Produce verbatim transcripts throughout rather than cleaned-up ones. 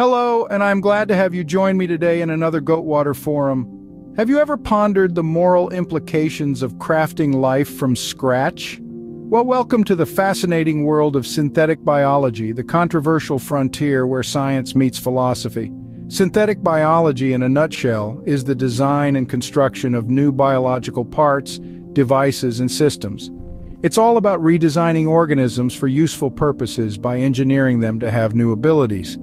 Hello, and I'm glad to have you join me today in another Goatwater Forum. Have you ever pondered the moral implications of crafting life from scratch? Well, welcome to the fascinating world of synthetic biology, the controversial frontier where science meets philosophy. Synthetic biology, in a nutshell, is the design and construction of new biological parts, devices, and systems. It's all about redesigning organisms for useful purposes by engineering them to have new abilities.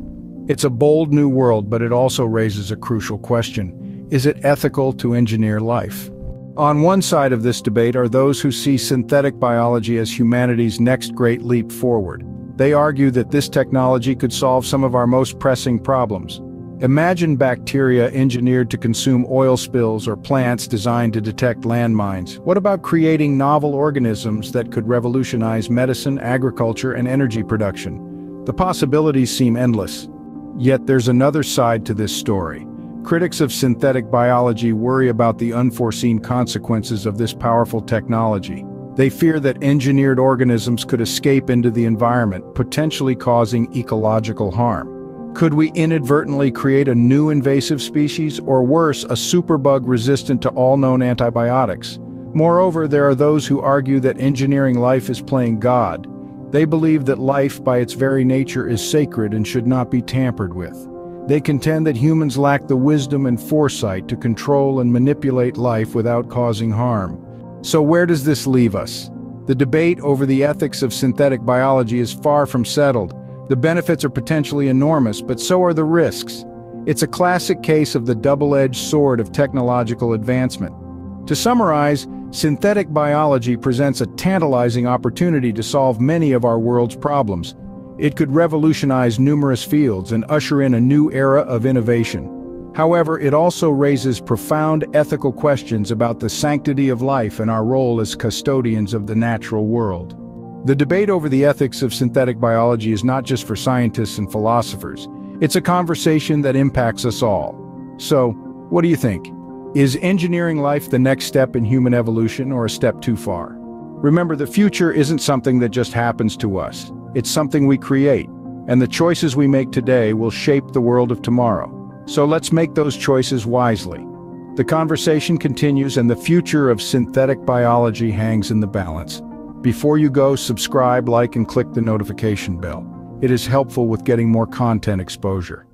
It's a bold new world, but it also raises a crucial question. Is it ethical to engineer life? On one side of this debate are those who see synthetic biology as humanity's next great leap forward. They argue that this technology could solve some of our most pressing problems. Imagine bacteria engineered to consume oil spills or plants designed to detect landmines. What about creating novel organisms that could revolutionize medicine, agriculture, and energy production? The possibilities seem endless. Yet there's another side to this story. Critics of synthetic biology worry about the unforeseen consequences of this powerful technology. They fear that engineered organisms could escape into the environment, potentially causing ecological harm. Could we inadvertently create a new invasive species, or worse, a superbug resistant to all known antibiotics? Moreover, there are those who argue that engineering life is playing God. They believe that life, by its very nature, is sacred and should not be tampered with. They contend that humans lack the wisdom and foresight to control and manipulate life without causing harm. So where does this leave us? The debate over the ethics of synthetic biology is far from settled. The benefits are potentially enormous, but so are the risks. It's a classic case of the double-edged sword of technological advancement. To summarize, synthetic biology presents a tantalizing opportunity to solve many of our world's problems. It could revolutionize numerous fields and usher in a new era of innovation. However, it also raises profound ethical questions about the sanctity of life and our role as custodians of the natural world. The debate over the ethics of synthetic biology is not just for scientists and philosophers. It's a conversation that impacts us all. So, what do you think? Is engineering life the next step in human evolution, or a step too far? Remember, the future isn't something that just happens to us. It's something we create, and the choices we make today will shape the world of tomorrow. So let's make those choices wisely. The conversation continues, and the future of synthetic biology hangs in the balance. Before you go, subscribe, like, and click the notification bell. It is helpful with getting more content exposure.